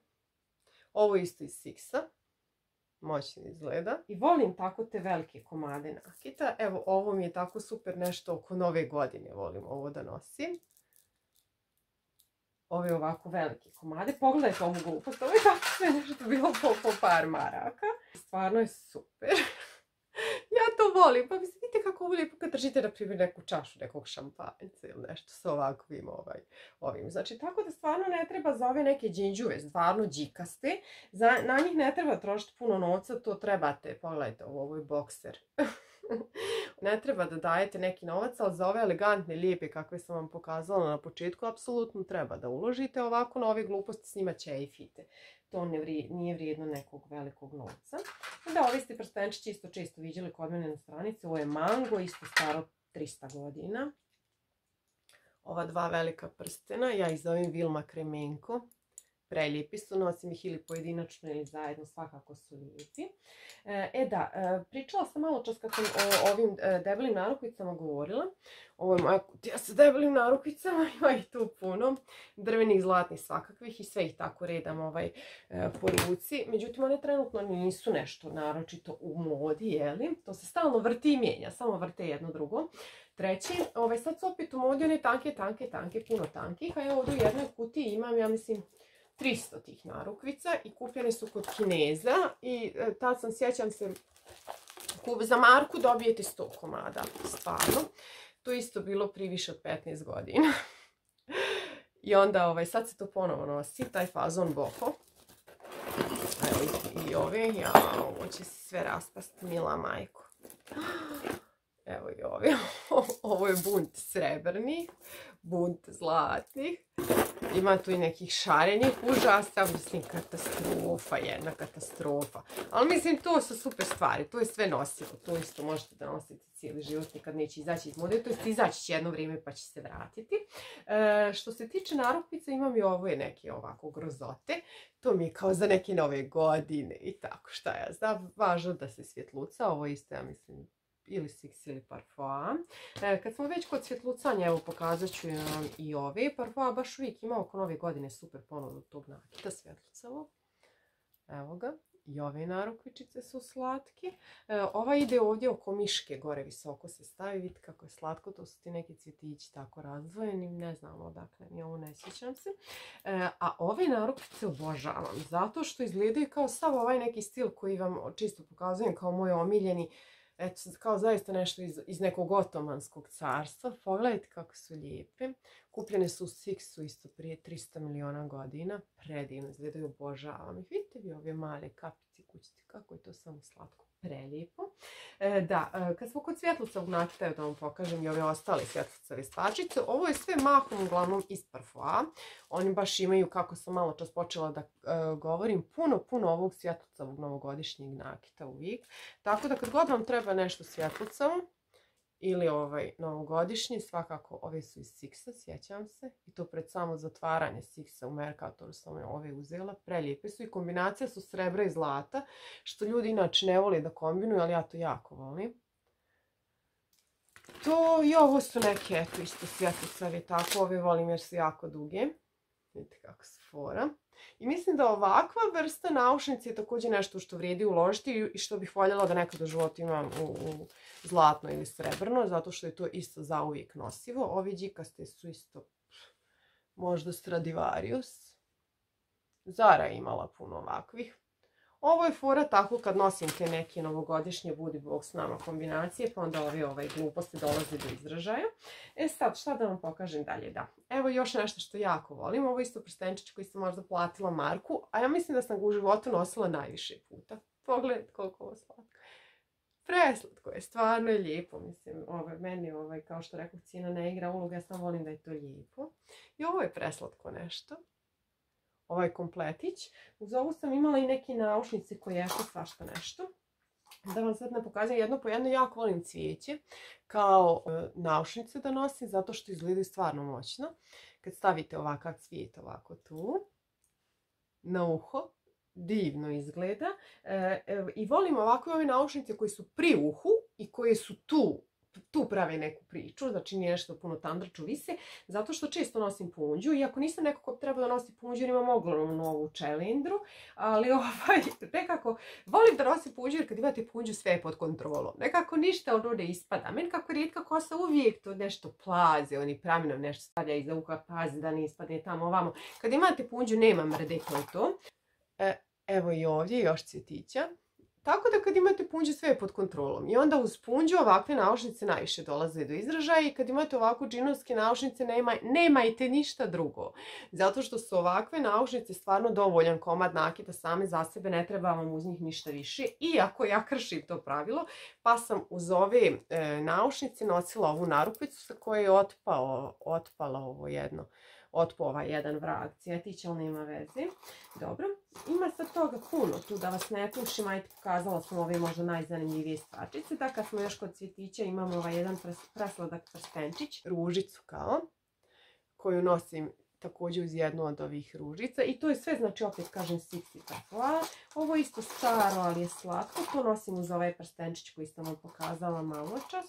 Ovo isto iz Sixa. Moćno izgleda. I volim tako te velike komade nakita. Evo, ovo mi je tako super nešto oko Nove godine. Volim ovo da nosim. Ove ovako velike komade. Pogledajte ovu glupost. Ovo je tako sve nešto bilo po par maraka. Stvarno je super. Ja to volim. Pa vidite kako ovo lijepo kad držite, na primjer, neku čašu nekog šampanjca ili nešto sa ovakvim ovim. Znači, tako da stvarno ne treba za ove neke đinđuve, stvarno đikaste. Na njih ne treba trošiti puno novca. To trebate. Pogledajte, ovo je bokser. Ne treba da dajete neki novac, ali za ove elegantne, lijepe kakve sam vam pokazala na početku, apsolutno treba da uložite, ovako na ove gluposti s njima ćefite. To nije vrijedno nekog velikog novca. Da, ovi ste prstenčići isto često vidjeli kod mene na stranici. Ovo je mango, isto staro 300 godina. Ova dva velika prstena, ja ih zovem Vilma Kremenko. Prelijepi su, nosim ih ili pojedinačno ili zajedno, svakako su lijepi. Da, pričala sam malo čas kad sam o ovim debelim narukvicama govorila. Ovo je moja kutija sa debelim narukvicama, ima ih tu puno. Drvenih, zlatnih, svakakvih i sve ih tako redam po ruci. Međutim, one trenutno nisu nešto naročito u modi, jeli? To se stalno vrti i mijenja, samo vrte jedno drugo. Treći, sad su opet u modi one tanke, puno tankih. A ja ovdje u jednoj kutiji imam, ja mislim, 300 tih narukvica i kupljene su kod Kineza i tad sam, sjećam se, za marku dobijete 100 komada, stvarno. To isto bilo prije više od 15 godina. I onda sad se to ponovo nosi, taj fazon boho. I ove, ja, ovo će se sve raspasti, mila majko. Evo i ove, ovo je bunt srebrnih, bunt zlatnih. Ima tu i nekih šarenih užasa, mislim katastrofa, jedna katastrofa. Ali mislim to su super stvari, to je sve nosivo, to isto možete da nosite cijeli život, nikad neće izaći iz mode, to jest izaći će jedno vrijeme pa će se vratiti. Što se tiče narukvica, imam i ovo je neke ovako grozote, to mi je kao za neke Nove godine i tako šta ja znam, važno da se svjetluca, ovo isto ja mislim ili Six ili Parfum. Kad smo već kod svjetlucanja, evo pokazat ću vam i ove. Parfum baš uvijek ima oko Nove godine super ponudu tog nakita svjetlucavog. Evo ga. I ove narukvičice su slatke. Ova ide ovdje oko miške, gore visoko se stavi. Vidite kako je slatko, to su ti neki cvjetići tako razdvojeni. Ne znam odakle, ni ovo ne sjećam se. A ove narukvice obožavam, zato što izgledaju kao sav ovaj neki stil koji vam čisto pokazujem kao moj omiljeni. Eto, kao zaista nešto iz nekog otomanskog carstva. Pogledajte kako su lijepe. Kupljene su u Sixu isto prije 300 miliona godina. Predivno izgledaju, obožavam ih. Vidite vi ove male kapice kućice, kako je to samo slatko. Prelijepo. Da, kad smo kod svjetlucavog nakita, da vam pokažem i ove ostale svjetlucave stvarčice. Ovo je sve mahom uglavnom iz Parfua. Oni baš imaju, kako sam malo čas počela da govorim, puno ovog svjetlucavog novogodišnjeg nakita uvijek. Tako da kad god vam treba nešto svjetlucavo ili novogodišnji, svakako ove su iz Sixa, sjećam se. I to pred samo zatvaranje Sixa u Mercatoru sam ove uzela. Prelijepe su i kombinacija su srebra i zlata, što ljudi inače ne vole da kombinuju, ali ja to jako volim. To i ovo su neke, eto, isto svjetlucave, tako, ove volim jer su jako duge. Vidite kako su fora. I mislim da ovakva vrsta naušnice je također nešto što vrijedi uložiti i što bih voljela da nekad u životu imam u zlatno ili srebrno, zato što je to isto zauvijek nosivo. Ovi đikaste su isto možda Stradivarius. Zara je imala puno ovakvih. Ovo je fora tako kad nosim te neke novogodišnje budi bog s nama kombinacije, pa onda ove gluposti dolaze do izražaja. E sad, šta da vam pokažem dalje? Da. Evo još nešto što jako volim. Ovo je isto prstenčić koji sam možda platila marku, a ja mislim da sam ga u životu nosila najviše puta. Pogledajte koliko ovo slatko. Preslatko je, stvarno je lijepo. Mislim, meni, kao što rekao, cena ne igra uloga, ja sam volim da je to lijepo. I ovo je preslatko nešto. Ovaj kompletić. Uz ovu sam imala i neke naušnice koje je svašta nešto. Da vam sad ne pokazujem jedno po jedno, jako volim cvijeće kao naušnice da nosim, zato što izgledaju stvarno moćno. Kad stavite ovakav cvijet ovako tu, na uho, divno izgleda. I volim ovako ove naušnice koje su pri uhu i koje su tu prave neku priču, znači nije nešto puno tandraču vise, zato što često nosim punđu, iako nisam neko ko treba da nosi punđu jer imam ogromnu ovu čelindru, ali nekako volim da nosim punđu jer kad imate punđu sve je pod kontrolom, nekako ništa ono ne ispada, meni kako rijetka kosa uvijek to nešto plaze, oni pramenom nešto stavlja iza uha, pazi da ne ispadne tamo ovamo, kad imate punđu nema mrde to i to. Evo i ovdje još cvjetića. Tako da kad imate punđu sve je pod kontrolom i onda uz punđu ovakve naušnice najviše dolaze do izražaja i kad imate ovako džinovske naušnice nemajte ništa drugo. Zato što su ovakve naušnice stvarno dovoljan komad nakita same za sebe, ne treba vam uz njih ništa više. Iako ja kršim to pravilo, pa sam uz ove naušnice nosila ovu narupicu sa koje je otpao ovaj jedan vrag cvjetića, ali nema veze. Dobro, ima sad toga puno tu da vas ne tušim, ajde pokazala sam ove možda najzanimljivije stvarčice. Da, kad smo još kod cvjetića imamo ovaj jedan presladak prstenčić, ružicu kao, koju nosim također uz jednu od ovih ružica i to je sve, znači opet kažem siksita hvala. Ovo je isto staro, ali je slatko, to nosim uz ovaj prstenčić koji sam vam pokazala malo čas.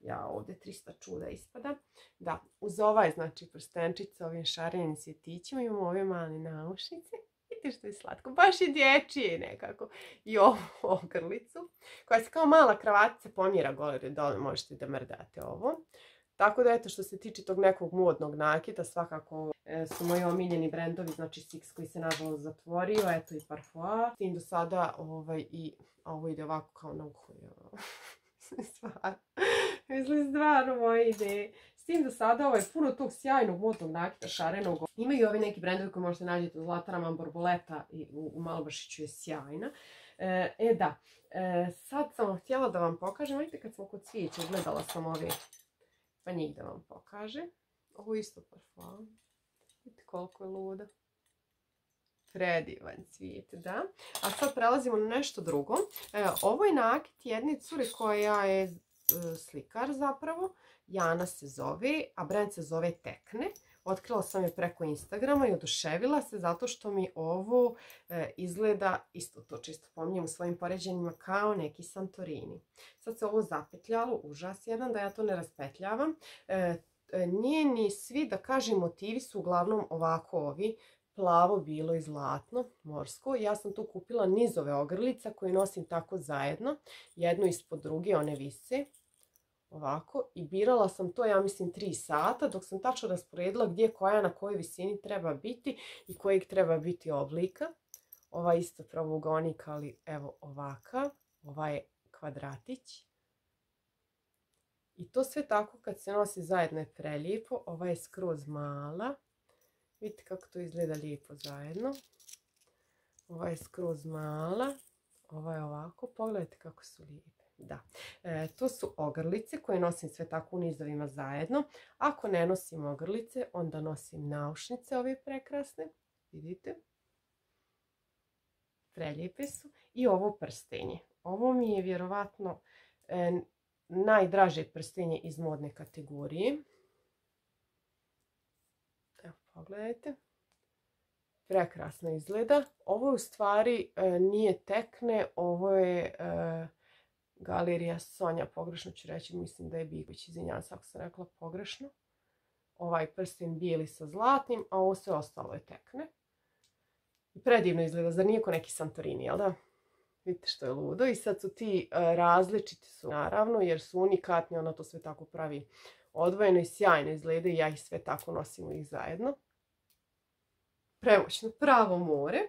Ja, ovdje 300 čuda ispada. Da, uz ovaj, znači, prstenčić sa ovim šarenim cvjetićima imamo ove male naušnice. Vidite što je slatko, baš i dječije nekako. I ovu grlicu, koja se kao mala kravatica pomjera gore dole, možete da mrdate ovo. Tako da, eto, što se tiče tog nekog modnog nakita, svakako su moji omiljeni brendovi, znači Six koji se nažalost zatvorio, eto i Parfois. S tim do sada, ovo ide ovako kao na uho, jel? Mislim, stvarno moje ideje. S tim da sada ovo je puno tog sjajnog modnog nakita šarenog. Imaju ove neki brendovi koje možete nađeti u Zlatarama, Borboleta i u Malobašiću je sjajna. E da, sad sam vam htjela da vam pokažem. Vidite kad smo kod cvijeća, gledala sam ove, pa njih da vam pokažem. Ovo isto Parfum. Vidite koliko je luda. Predivan cvijet, da. A sad prelazimo na nešto drugo. Ovo je nakit jedne cure koja je slikar zapravo. Jana se zove, a brand se zove Tekne. Otkrila sam je preko Instagrama i oduševila se zato što mi ovo izgleda, isto to čisto pominjem u svojim poređenjima, kao neki Santorini. Sad se ovo zapetljalo, užas jedan, da ja to ne raspetljavam. Njeni svi, da kažem, motivi su uglavnom ovako ovi. Plavo, bilo i zlatno, morsko. Ja sam tu kupila nizove ogrlica koje nosim tako zajedno. Jednu ispod druge, one vise. Ovako. I birala sam to, ja mislim, 3 sata dok sam tačno rasporedila gdje koja na kojoj visini treba biti i kojeg treba biti oblika. Ova je isto pravougaonika, ali evo ovaka. Ova je kvadratić. I to sve tako kad se nosi zajedno je prelijepo. Ova je skroz mala. Vidite kako to izgleda lijepo zajedno. Ova je skroz mala. Ova je ovako. Pogledajte kako su lijepe. Da. To su ogrlice koje nosim sve tako u nizovima zajedno. Ako ne nosim ogrlice, onda nosim naušnice ove prekrasne. Vidite. Prelijepe su. I ovo prstenje. Ovo mi je vjerovatno najdraže prstenje iz modne kategorije. Pogledajte, prekrasno izgleda. Ovo u stvari nije Tekne, ovo je Galerija Sonja, pogrešno ću reći, mislim da je Biković, izvinjavam se ako sam rekla pogrešno. Ovaj prsten bijeli sa zlatnim, a ovo sve ostalo je Tekne. Predivno izgleda, zar nije ko neki Santorini, jel da? Vidite što je ludo i sad su ti različiti su, naravno, jer su unikatni, ona to sve tako pravi odvojeno i sjajno izgleda i ja ih sve tako nosim ih zajedno. Premoćno, pravo more.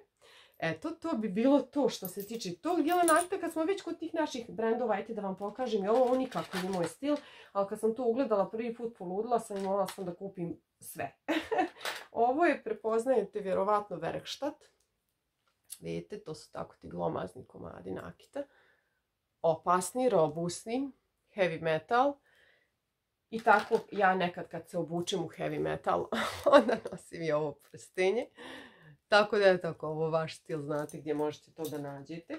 Eto, to bi bilo to što se tiče tog dijela nastupa. Kad smo već kod tih naših brendova, ajte da vam pokažem, je ovo nikako nije moj stil, ali kad sam to ugledala prvi put, poludila sam i morala sam da kupim sve. Ovo je, prepoznajete vjerovatno, Werkstatt. Vidite, to su tako ti glomazni komadi nakita. Opasni, robusni, heavy metal. I tako ja nekad kad se obučem u heavy metal, onda nosim i ovo prstenje. Tako da je tako, ovo vaš stil, znate gdje možete to da nađete.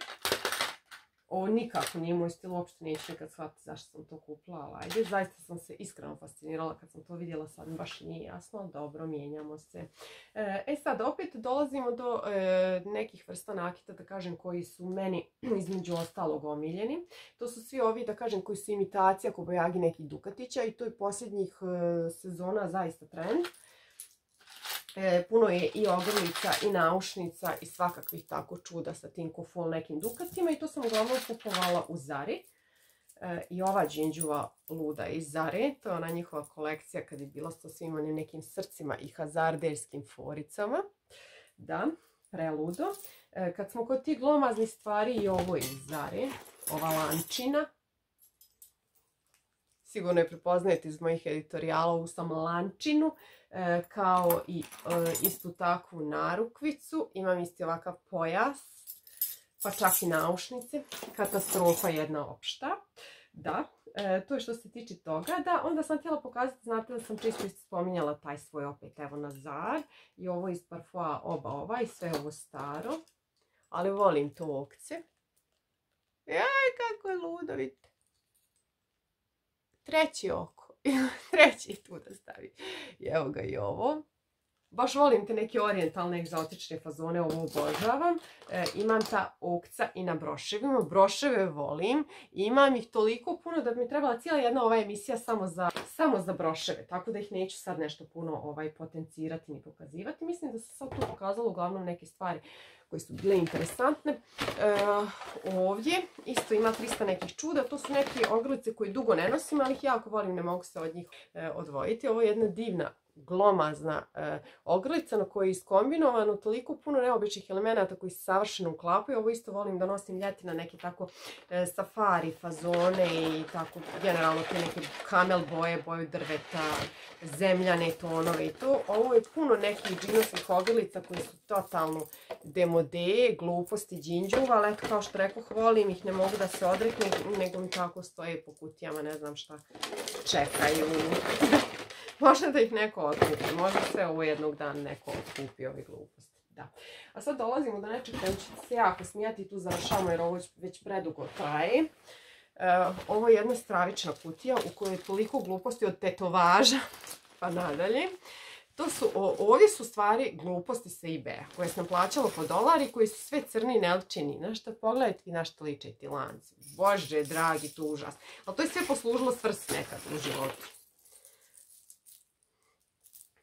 Ovo nikako nije moj stil, uopšte neću nikad shvatiti zašto sam to kupila, ali ajde, zaista sam se iskreno fascinirala kad sam to vidjela, sad mi baš nije jasno, ali dobro, mijenjamo se. E sad, opet dolazimo do nekih vrsta nakita, da kažem, koji su meni između ostalog omiljeni. To su svi ovi, da kažem, koji su imitacija kobajagi nekih dukatića i to je posljednjih sezona zaista trend. Puno je i ogrlica i naušnica i svakakvih tako čuda sa tim kofol nekim dukatima i to sam uglavnom kupovala u Zari. I ova džinđuva luda iz Zare, to je ona njihova kolekcija kad je bila sa svim onim nekim srcima i hazarderskim foricama. Da, preludo. Kad smo kod tih glomaznih stvari, i ovo je iz Zare, ova lančina. Sigurno je prepoznajete iz mojih editorijala, ovu sam lančinu, kao i istu takvu narukvicu. Imam isti ovakav pojas, pa čak i naušnice. Katastrofa jedna opšta. Da, to je što se tiče toga. Da, onda sam htjela pokazati, znate da sam čisto spominjala taj svoj opet, evo Nazar. I ovo iz Parfua, oba ova i sve ovo staro. Ali volim to okce. Jaj, kako je ludo, vidite. Treći oko, treći tu da stavi, evo ga i ovo. Baš volim te neke orijentalne egzotične fazone, ovo obožavam. Imam ta okca i na broševima, broševe volim. Imam ih toliko puno da bi mi trebala cijela jedna ova emisija samo za broševe. Tako da ih neću sad nešto puno potencirati ni pokazivati. Mislim da sam sad tu pokazala uglavnom neke stvari koje su bile interesantne. Ovdje isto ima 300 nekih čuda. To su neke ogrlice koje dugo ne nosim, ali ih jako volim, ne mogu se od njih odvojiti. Ovo je jedna divna glomazna ogrlica na kojoj je iskombinovano toliko puno neobičnih elemenata koji se savršeno uklapaju. Ovo isto volim da nosim ljeti na neke tako safari fazone i tako generalno te neke kamel boje, boju drveta, zemljane tonove i to. Ovo je puno nekih džinovskih ogrlica koji su totalno demode, gluposti, džinđuva, ali eto kao što rekoh, volim ih, ne mogu da se odreknem, nego mi tako stoje po kutijama, ne znam šta čekaju. Možda da ih neko otkupi, možda se ovo jednog dana neko otkupi, ove gluposti, da. A sad dolazimo do nečeg da ćete se jako smijati i tu završamo jer ovo već predugo traje. Ovo je jedna stravična kutija u kojoj je toliko gluposti od tetovaža pa nadalje. Ovdje su stvari gluposti sa eBay-a koje sam plaćala po $, koji su sve crni i neličeni. Znaš šta, pogledajte vi na šta liče ti lanci. Bože, dragi, to je užasno. Ali to je sve poslužilo svrst nekad u životu.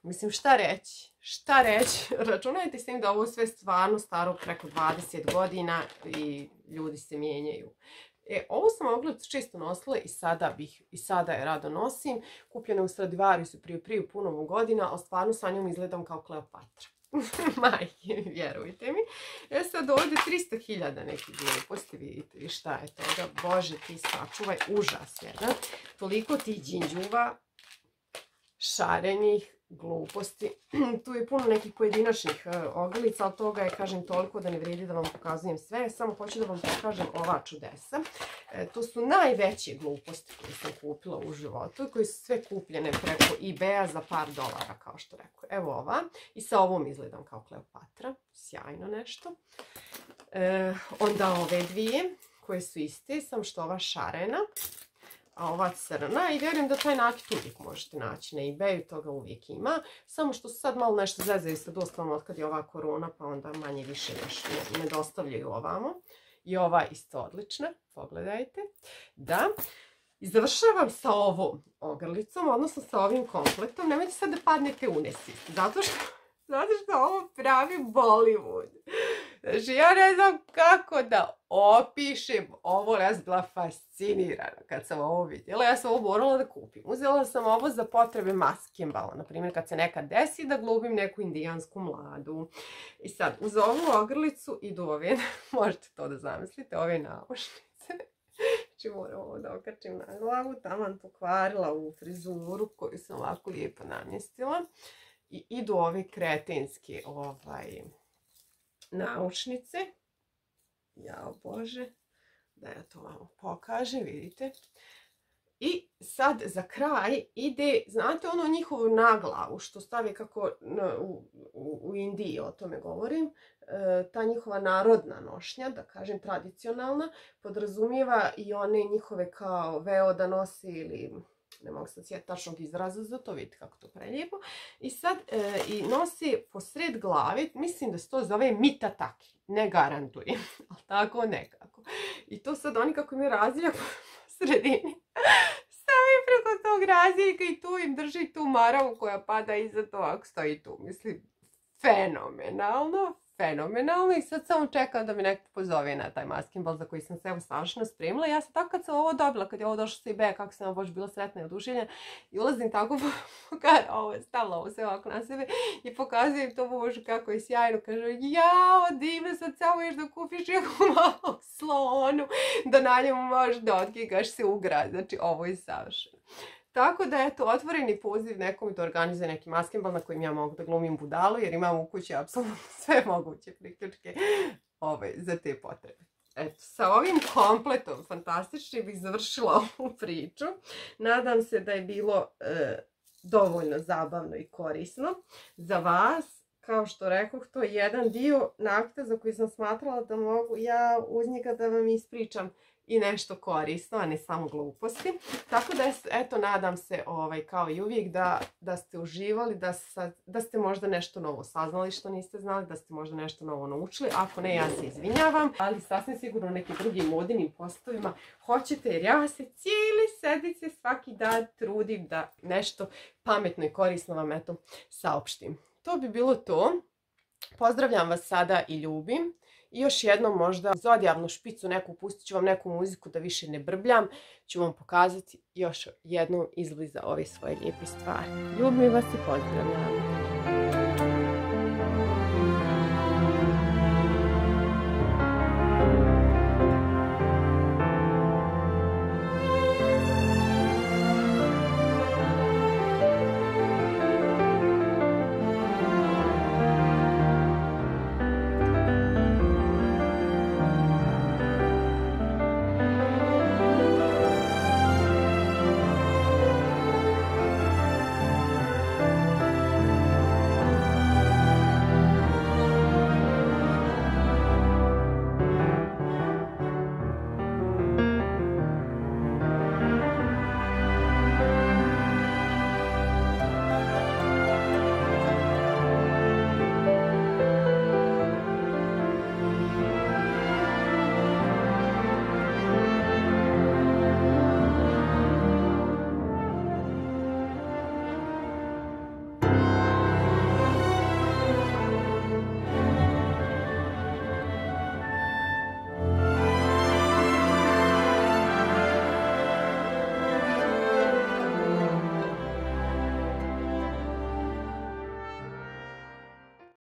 Mislim, šta reći? Šta reći? Računajte s tim da ovo sve stvarno staro preko 20 godina i ljudi se mijenjaju. Ovo sam ogled često nosila i sada je rado nosim. Kupljene u Stradivariju su prije puno godina, ali stvarno sa njom izgledam kao Kleopatra. Majke, vjerujte mi. E sad ovdje 300.000 neki gluposti, vidite vi šta je toga. Bože, ti sačuvaj, užas jedan. Toliko ti džinđuva, šarenjih, gluposti. Tu je puno nekih pojedinačnih ogrlica, ali toga je, kažem, toliko da ne vrijedi da vam pokazujem sve. Samo hoću da vam pokažem ova čudesa. To su najveće gluposti koje sam kupila u životu i koje su sve kupljene preko eBay-a za par $, kao što rekao. Evo ova. I sa ovom izgledam kao Kleopatra. Sjajno nešto. Onda ove dvije koje su iste, samo što ova šarena, a ova crna, i vjerujem da taj nakit uvijek možete naći na eBayu, toga uvijek ima, samo što su sad malo nešto zezaju sa dostavom otkad je ova korona, pa onda manje više još ne dostavljaju ovamo. I ova isto odlična, pogledajte. Da, i završavam sa ovom ogrlicom, odnosno sa ovim kompletom. Nemojte sad da padnete u nesvijest, zato što ovo pravi Bollywood. Znači, ja ne znam kako da opišem ovo, ja sam bila fascinirana kad sam ovo vidjela, ja sam ovo morala da kupim. Uzela sam ovo za potrebe maskembala, na primjer kad se nekad desi da glumim neku indijansku mladu. I sad, uz ovu ogrlicu idu ove, možete to da zamislite, ove naušnice. Znači moram ovo da okačim na glavu, taman pokvarila ovu frizuru koju sam ovako lijepo namjestila. I idu ove kretenske naušnice. Jao Bože, da ja to vam pokažem, vidite. I sad za kraj ide, znate ono njihovu naglavu što stave kako u Indiji, o tome govorim, ta njihova narodna nošnja, da kažem tradicionalna, podrazumijeva i one njihove kao veo da nosi ili... ne mogu sad sjetiti tačnog izraza za to, vidite kako to prelijepo. I sad nosi posred glave, mislim da se to zove mitataki, ne garantujem, ali tako nekako. I to sad oni kako imaju raziljak po sredini, stavi preko tog raziljka i tu im drži tu maravu koja pada iza to, ako stoji tu, mislim, fenomenalno. Fenomenalno i sad samo čekam da mi neko pozove na taj maskembal za koji sam se evo savršeno spremila. Ja sam tako kad sam ovo dobila, kad je ovo došlo sa eBay-a, kako sam baš bila sretna i oduševljena i ulazim tako kad ovo je stavila ovo sve ovako na sebe i pokazujem to mužu kako je sjajno. Kažu jao divno, sad samo ješ da kupiš jednu malog slonu da na njemu možeš da odgigaš se u grad. Znači ovo je savršeno. Tako da, eto, otvoreni poziv nekom da organizuje neki maskembal na kojim ja mogu da glumim budalu, jer imam u kući apsolutno sve moguće priključke za te potrebe. Eto, sa ovim kompletom fantastičnim bih završila ovu priču. Nadam se da je bilo dovoljno zabavno i korisno za vas. Kao što rekoh, to je jedan dio nakita za koji sam smatrala da mogu ja uz njega da vam ispričam i nešto korisno, a ne samo gluposti. Tako da, eto, nadam se kao i uvijek da ste uživali, da ste možda nešto novo saznali što niste znali, da ste možda nešto novo naučili. Ako ne, ja se izvinjavam, ali sasvim sigurno nekim drugim modinim postovima hoćete, jer ja se cijeli sedmice svaki dan trudim da nešto pametno i korisno vam, eto, saopštim. To bi bilo to. Pozdravljam vas sada i ljubim. I još jednom možda za odjavnu špicu neku pustit ću vam neku muziku da više ne brbljam. Ću vam pokazati još jednom izbliza ove svoje lijepe stvari. Ljubim vas i pozdravljam.